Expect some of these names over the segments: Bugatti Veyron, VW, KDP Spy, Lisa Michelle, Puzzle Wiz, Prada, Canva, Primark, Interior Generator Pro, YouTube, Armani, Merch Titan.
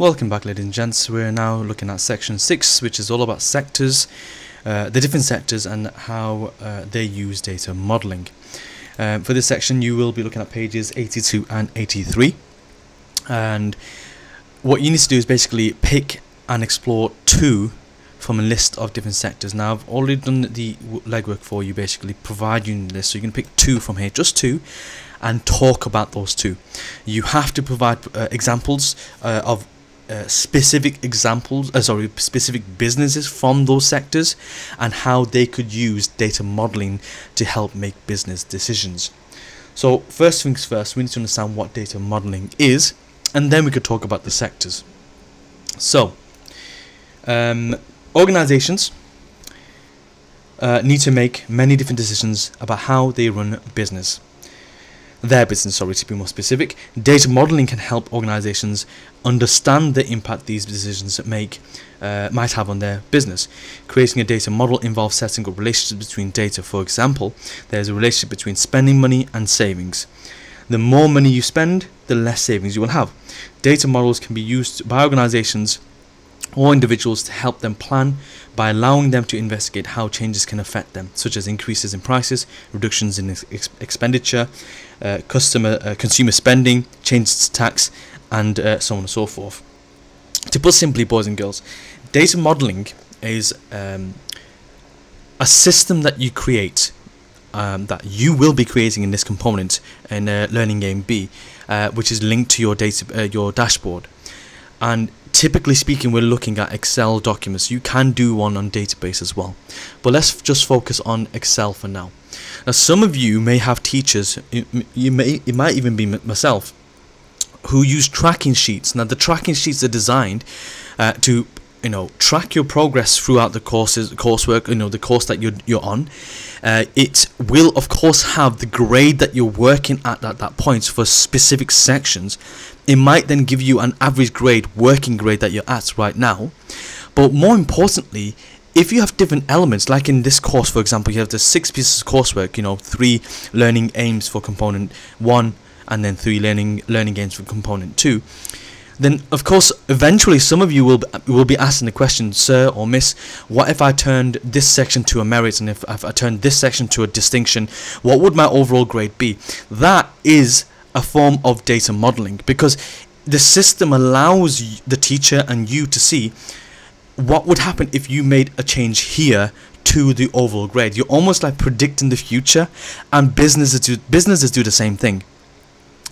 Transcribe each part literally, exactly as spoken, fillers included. Welcome back, ladies and gents. We're now looking at section six, which is all about sectors, uh, the different sectors and how uh, they use data modeling. Um, for this section you will be looking at pages eighty-two and eighty-three, and what you need to do is basically pick and explore two from a list of different sectors. Now I've already done the legwork for you, basically provide you the list, so you can pick two from here, just two, and talk about those two. You have to provide uh, examples uh, of uh, specific examples, uh, sorry, specific businesses from those sectors and how they could use data modeling to help make business decisions. So first things first, we need to understand what data modeling is, and then we could talk about the sectors. So um, organizations uh, need to make many different decisions about how they run business. Their business, sorry, to be more specific. Data modeling can help organizations understand the impact these decisions make uh, might have on their business. Creating a data model involves setting up relationships between data. For example, there's a relationship between spending money and savings. The more money you spend, the less savings you will have. Data models can be used by organizations or individuals to help them plan by allowing them to investigate how changes can affect them, such as increases in prices, reductions in ex expenditure, uh, customer uh, consumer spending, changes to tax, and uh, so on and so forth. To put simply, boys and girls, data modeling is um, a system that you create, um, that you will be creating in this component in uh, Learning Game B, uh, which is linked to your data, uh, your dashboard. And typically speaking, we're looking at Excel documents. You can do one on database as well, but let's just focus on Excel for now. Now, some of you may have teachers, you may, it might even be myself, who use tracking sheets. Now, the tracking sheets are designed uh, to, you know, track your progress throughout the courses, coursework. You know, the course that you're you're on. Uh, it will, of course, have the grade that you're working at at that point for specific sections. It might then give you an average grade, working grade that you're at right now. But more importantly, if you have different elements, like in this course, for example, you have the six pieces of coursework, you know, three learning aims for component one, and then three learning learning aims for component two. Then, of course, eventually some of you will will be asking the question, sir or miss, what if I turned this section to a merit, and if, if I turned this section to a distinction, what would my overall grade be? That is a form of data modeling, because the system allows the teacher and you to see what would happen if you made a change here to the overall grade. You're almost like predicting the future, and businesses do, businesses do the same thing.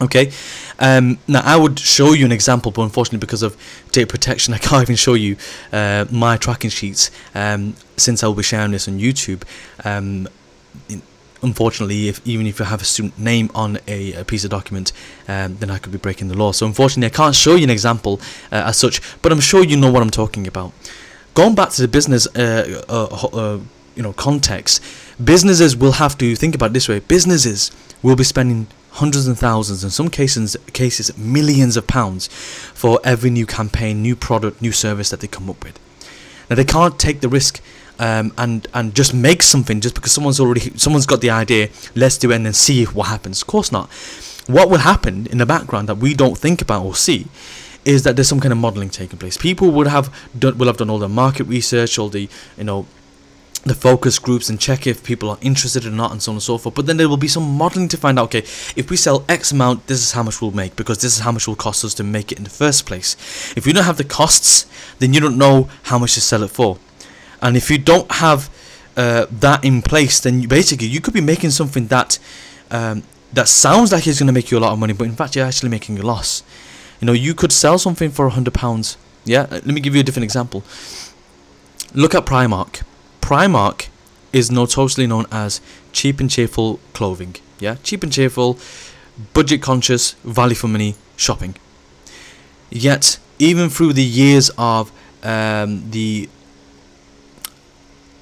Okay, um, now I would show you an example, but unfortunately because of data protection I can't even show you uh, my tracking sheets, um, since I will be sharing this on YouTube. Um, unfortunately, if even if you have a student name on a, a piece of document, um, then I could be breaking the law. So unfortunately I can't show you an example uh, as such, but I'm sure you know what I'm talking about. Going back to the business uh, uh, uh, you know, context, businesses will have to think about it this way. Businesses will be spending hundreds and thousands, in some cases cases millions of pounds, for every new campaign, new product, new service that they come up with. Now they can't take the risk um, and and just make something just because someone's already someone's got the idea, let's do it and then see what happens. Of course not. What will happen in the background that we don't think about or see is that there's some kind of modeling taking place. People would have done, will have done all the market research, all the you know the focus groups, and check if people are interested or not, and so on and so forth. But then there will be some modeling to find out, okay, if we sell X amount, this is how much we'll make, because this is how much it will cost us to make it in the first place. If you don't have the costs, then you don't know how much to sell it for. And if you don't have uh, that in place, then you basically you could be making something that um, that sounds like it's going to make you a lot of money, but in fact you're actually making a loss. You know, you could sell something for a hundred pounds. Yeah, let me give you a different example. Look at Primark. Primark is notoriously known as cheap and cheerful clothing. Yeah, cheap and cheerful, budget conscious, value for money shopping. Yet, even through the years of um, the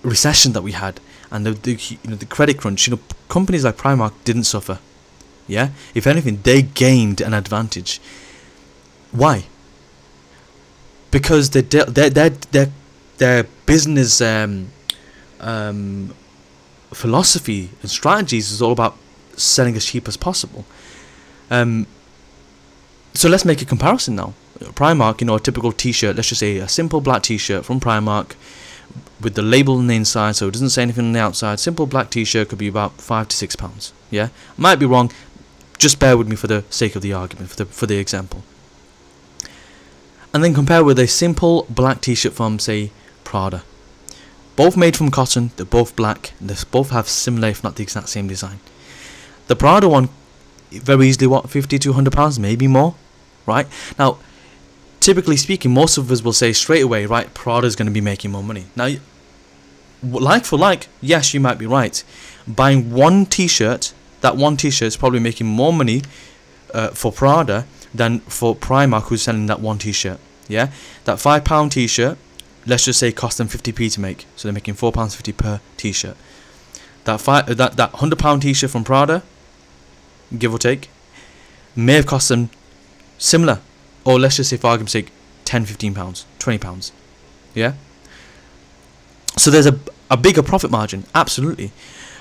recession that we had and the, the you know the credit crunch, you know, companies like Primark didn't suffer. Yeah, if anything, they gained an advantage. Why? Because their their their their their business. Um, Um, philosophy and strategies is all about selling as cheap as possible. Um, So let's make a comparison now. Primark, you know, a typical t-shirt, let's just say a simple black t-shirt from Primark with the label on the inside, so it doesn't say anything on the outside. Simple black t-shirt could be about five to six pounds. Yeah, might be wrong. Just bear with me for the sake of the argument, for the for the example. And then compare with a simple black t-shirt from, say, Prada. Both made from cotton, they're both black, and they both have similar, if not the exact same design. The Prada one, very easily, what, fifty to one hundred pounds, maybe more, right? Now, typically speaking, most of us will say straight away, right, Prada's going to be making more money. Now, like for like, yes, you might be right. Buying one t-shirt, that one t-shirt is probably making more money uh, for Prada than for Primark, who's selling that one t-shirt. Yeah, that five pound t-shirt, let's just say, cost them fifty p to make, so they're making four pounds fifty per t-shirt. That five, that that one hundred pound t-shirt from Prada, give or take, may have cost them similar, or let's just say for argument's sake, ten, fifteen pounds, twenty pounds. Yeah, so there's a a bigger profit margin, absolutely.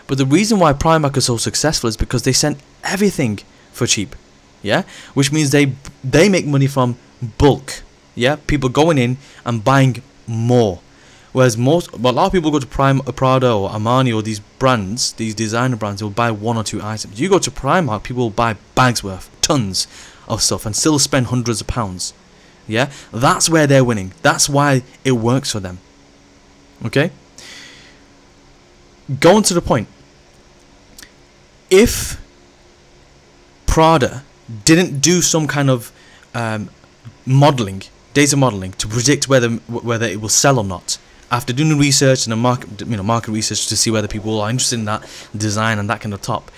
But the reason why Primark is so successful is because they send everything for cheap, yeah? Which means they they make money from bulk, yeah? People going in and buying more. Whereas most, well, a lot of people go to Prime, Prada or Armani or these brands, these designer brands, they'll buy one or two items. You go to Primark, people will buy bags worth, tons of stuff, and still spend hundreds of pounds, yeah? That's where they're winning. That's why it works for them, okay? Going to the point, if Prada didn't do some kind of um, modelling, data modelling, to predict whether whether it will sell or not, after doing the research and the market, you know, market research to see whether people are interested in that design and that kind of top,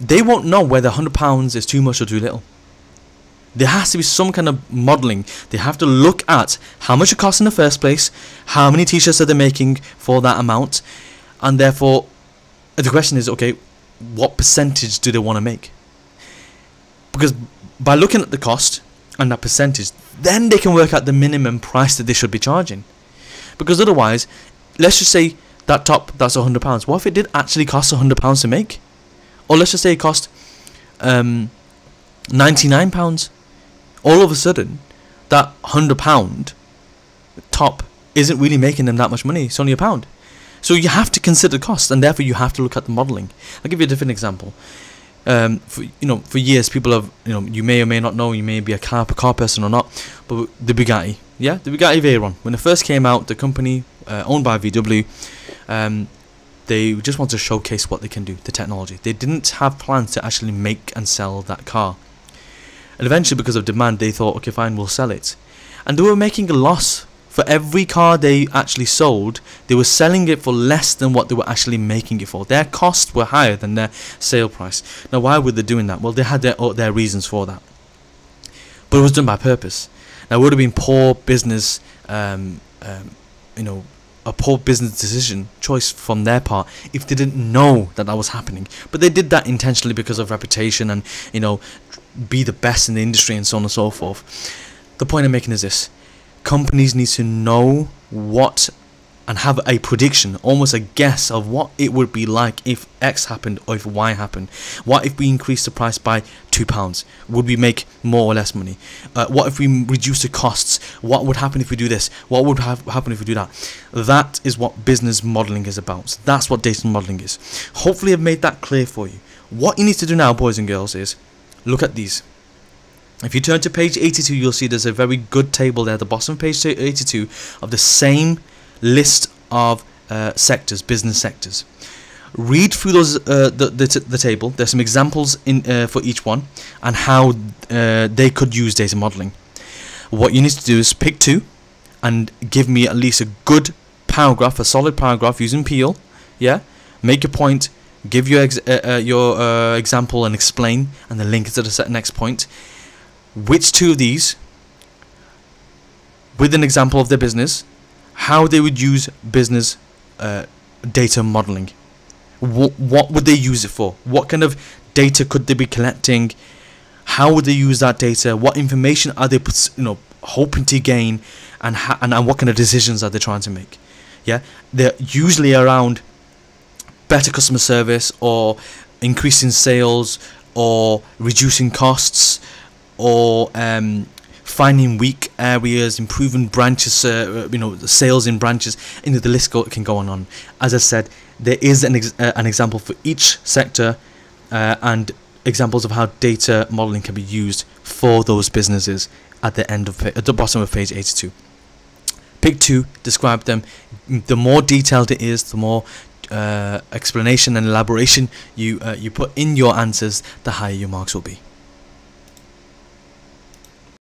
they won't know whether one hundred pounds is too much or too little. There has to be some kind of modelling. They have to look at how much it costs in the first place, how many t-shirts are they making for that amount, and therefore, the question is, okay, what percentage do they want to make? Because by looking at the cost and that percentage, then they can work out the minimum price that they should be charging. Because otherwise, let's just say that top, that's one hundred pounds. What if it did actually cost one hundred pounds to make? Or let's just say it cost um, ninety-nine pounds. All of a sudden, that one hundred pound top isn't really making them that much money. It's only a pound. So you have to consider cost, and therefore you have to look at the modelling. I'll give you a different example. Um, for, you know, for years, people have, you know, you may or may not know, you may be a car car person or not, but the Bugatti, yeah, the Bugatti Veyron. When it first came out, the company uh, owned by V W, um, they just wanted to showcase what they can do, the technology. They didn't have plans to actually make and sell that car. And eventually, because of demand, they thought, okay, fine, we'll sell it, and they were making a loss. For every car they actually sold, they were selling it for less than what they were actually making it for. Their costs were higher than their sale price. Now, why were they doing that? Well, they had their their reasons for that, but it was done by purpose. Now, it would have been poor business, um, um, you know, a poor business decision choice from their part if they didn't know that that was happening. But they did that intentionally because of reputation and, you know, be the best in the industry and so on and so forth. The point I'm making is this. Companies need to know what and have a prediction, almost a guess of what it would be like if X happened or if Y happened. What if we increase the price by two pounds? Would we make more or less money? Uh, what if we reduce the costs? What would happen if we do this? What would have happen if we do that? That is what business modelling is about. So that's what data modelling is. Hopefully I've made that clear for you. What you need to do now, boys and girls, is look at these. If you turn to page eighty-two, you'll see there's a very good table there at the bottom of page eighty-two of the same list of uh, sectors, business sectors. Read through those uh, the, the, t the table. There's some examples in uh, for each one and how uh, they could use data modelling. What you need to do is pick two and give me at least a good paragraph, a solid paragraph using Peel. Yeah, make your point, give your ex uh, uh, your uh, example and explain, and the link to the next point. Which two of these, with an example of their business, how they would use business uh, data modelling. What, what would they use it for? What kind of data could they be collecting? How would they use that data? What information are they, you know, hoping to gain? And, ha and, and what kind of decisions are they trying to make? Yeah, they're usually around better customer service or increasing sales or reducing costs, or um, finding weak areas, improving branches, uh, you know, sales in branches. You know, the list go, can go on and on. As I said, there is an ex uh, an example for each sector, uh, and examples of how data modeling can be used for those businesses at the end of at the bottom of page eighty-two. Pick two, describe them. The more detailed it is, the more uh, explanation and elaboration you uh, you put in your answers, the higher your marks will be.